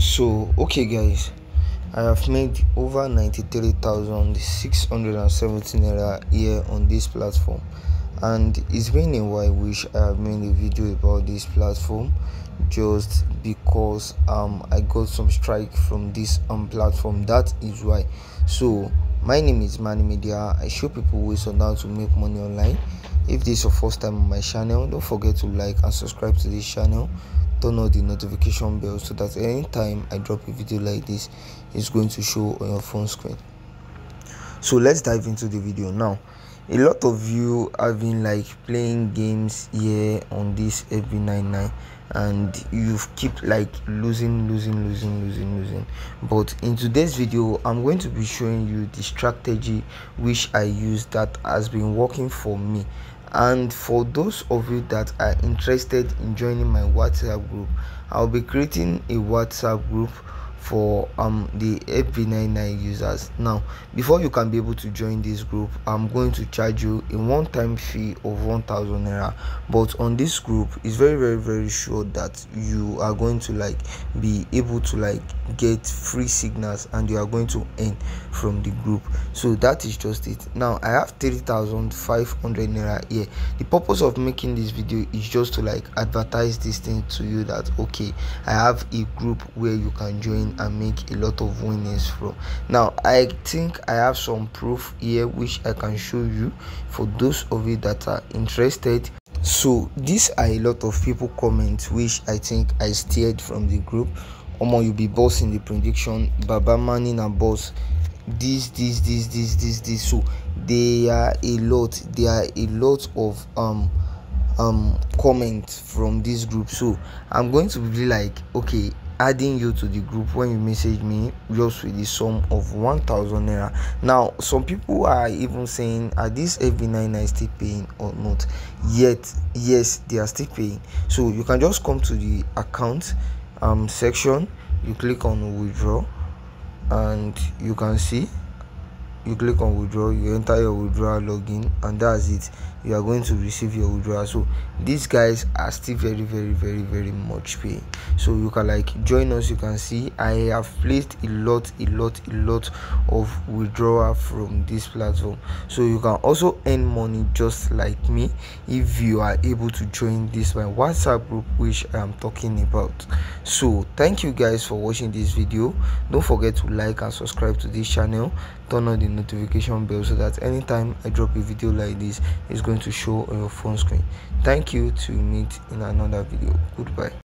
So okay guys, I have made over 93,670 Naira here on this platform, and it's been a while which I have made a video about this platform, just because I got some strike from this platform. That is why. So my name is Manny Media. I show people ways on how to make money online. If this is your first time on my channel, don't forget to like and subscribe to this channel. Turn on the notification bell so that anytime I drop a video like this, it's going to show on your phone screen. So let's dive into the video now. A lot of you have been like playing games here on this FB99, and you've keep like losing. But in today's video, I'm going to be showing you the strategy which I use that has been working for me. And for those of you that are interested in joining my WhatsApp group, I'll be creating a WhatsApp group for the FB99 users. Now, before you can be able to join this group, I'm going to charge you a one-time fee of 1,000 Naira. But on this group, it's very, very sure that you are going to like be able to like get free signals, and you are going to earn from the group. So that is just it. Now I have 3,500 Naira here. The purpose of making this video is just to like advertise this thing to you that okay, I have a group where you can join and make a lot of winnings from. Now I think I have some proof here which I can show you for those of you that are interested. So these are a lot of people comments which I think I steered from the group. Omo, you be boss in the prediction, Baba Manny na boss, this. So there are a lot of comments from this group. So I'm going to be like okay, adding you to the group when you message me just with the sum of 1,000 Naira. Now some people are even saying, are this FB99 still paying or not? Yet yes, they are still paying. So you can just come to the account section, you click on withdraw, and you can see you click on withdraw, you enter your withdrawal login, and that's it. You are going to receive your withdrawal. So these guys are still very much paying. So you can like join us. You can see I have placed a lot of withdrawal from this platform. So you can also earn money just like me if you are able to join this my WhatsApp group which I'm talking about. So thank you guys for watching this video. Don't forget to like and subscribe to this channel. Turn on the notification bell so that anytime I drop a video like this, it's going to show on your phone screen. Thank you. To meet in another video. Goodbye.